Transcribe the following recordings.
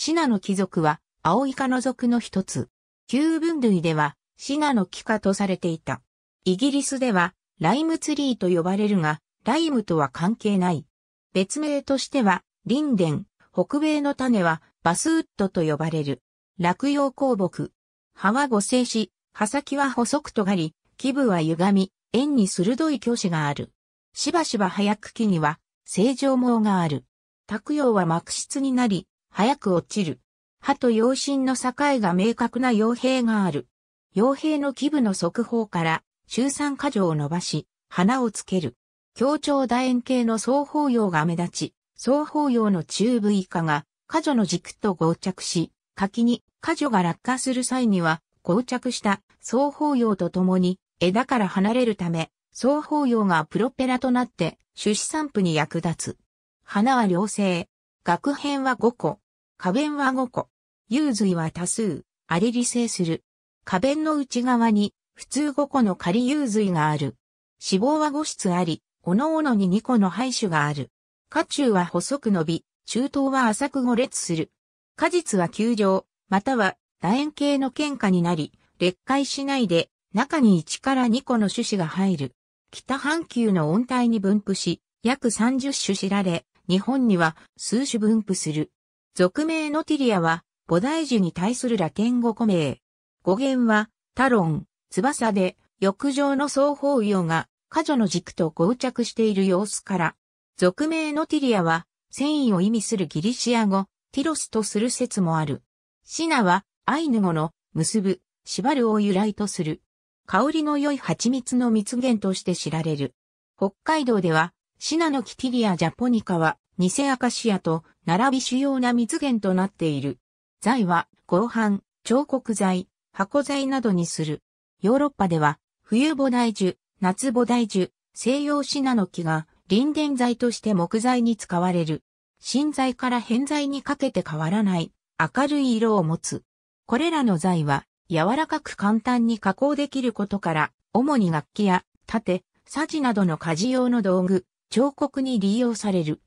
シナノキ属は、アオイ科の属の一つ。旧分類では、シナノキ科とされていた。イギリスでは、ライムツリーと呼ばれるが、ライムとは関係ない。別名としては、リンデン、北米の種は、バスウッドと呼ばれる。落葉高木。葉は五正枝、葉先は細く尖り、基部は歪み、円に鋭い鋸歯がある。しばしば葉薬期には、正常毛がある。托葉は膜質になり、早く落ちる。葉と葉身の境が明確な葉柄がある。葉柄の基部の側方から、周三箇条を伸ばし、花をつける。強調楕円形の双方葉が目立ち、双方葉の中部以下が、箇条の軸と合着し、柿に箇条が落下する際には、合着した双方葉とともに、枝から離れるため、双方葉がプロペラとなって、種子散布に役立つ。花は両性。萼片は5個。花弁は5個。雄蕊は多数。アリリ性する。花弁の内側に、普通5個の仮雄蕊がある。子房は5室あり、おのおのに2個の胚種がある。花柱は細く伸び、柱頭は浅く5列する。果実は球状、または楕円形の剣花になり、裂解しないで、中に1から2個の種子が入る。北半球の温帯に分布し、約30種知られ、日本には数種分布する。属名のティリアは、菩提樹に対するラテン語固名。語源は、タロン、翼で、翼状の双方葉が、箇条の軸と合着している様子から。属名のティリアは、繊維を意味するギリシア語、ティロスとする説もある。シナは、アイヌ語の、結ぶ、縛るを由来とする。香りの良い蜂蜜の蜜源として知られる。北海道では、シナノキティリアジャポニカは、偽アカシアと並び主要な蜜源となっている。材は、合板、彫刻材、箱材などにする。ヨーロッパでは、冬菩提樹、夏菩提樹、西洋シナノキが、輪電材として木材に使われる。新材から変材にかけて変わらない、明るい色を持つ。これらの材は、柔らかく簡単に加工できることから、主に楽器や、盾、さじなどの家事用の道具、彫刻に利用される。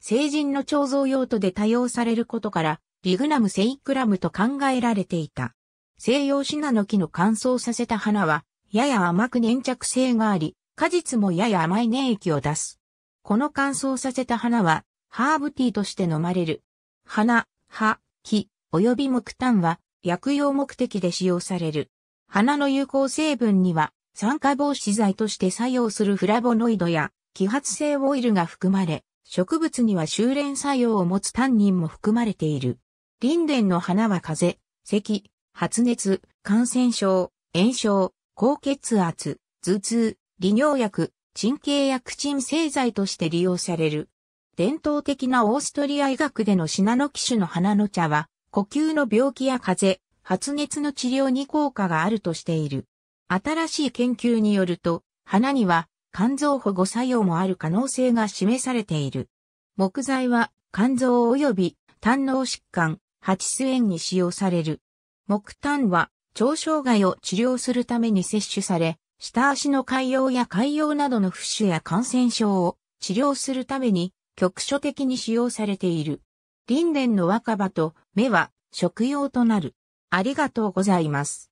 成人の彫像用途で多用されることから、リグナムセイクラムと考えられていた。西洋シナノキの乾燥させた花は、やや甘く粘着性があり、果実もやや甘い粘液を出す。この乾燥させた花は、ハーブティーとして飲まれる。花、葉、木、および木炭は、薬用目的で使用される。花の有効成分には、酸化防止剤として作用するフラボノイドや、揮発性オイルが含まれ、植物には収斂作用を持つタンニンも含まれている。リンデンの花は風邪、咳、発熱、感染症、炎症、高血圧、頭痛、利尿薬、鎮痙薬鎮静剤として利用される。伝統的なオーストリア医学でのシナノキ種の花の茶は、呼吸の病気や風邪、発熱の治療に効果があるとしている。新しい研究によると、花には肝臓保護作用もある可能性が示されている。木材は肝臓及び胆嚢疾患、蜂巣炎に使用される。木炭は腸障害を治療するために摂取され、下足の潰瘍や潰瘍などの浮腫や感染症を治療するために局所的に使用されている。リンデンの若葉と芽は食用となる。ありがとうございます。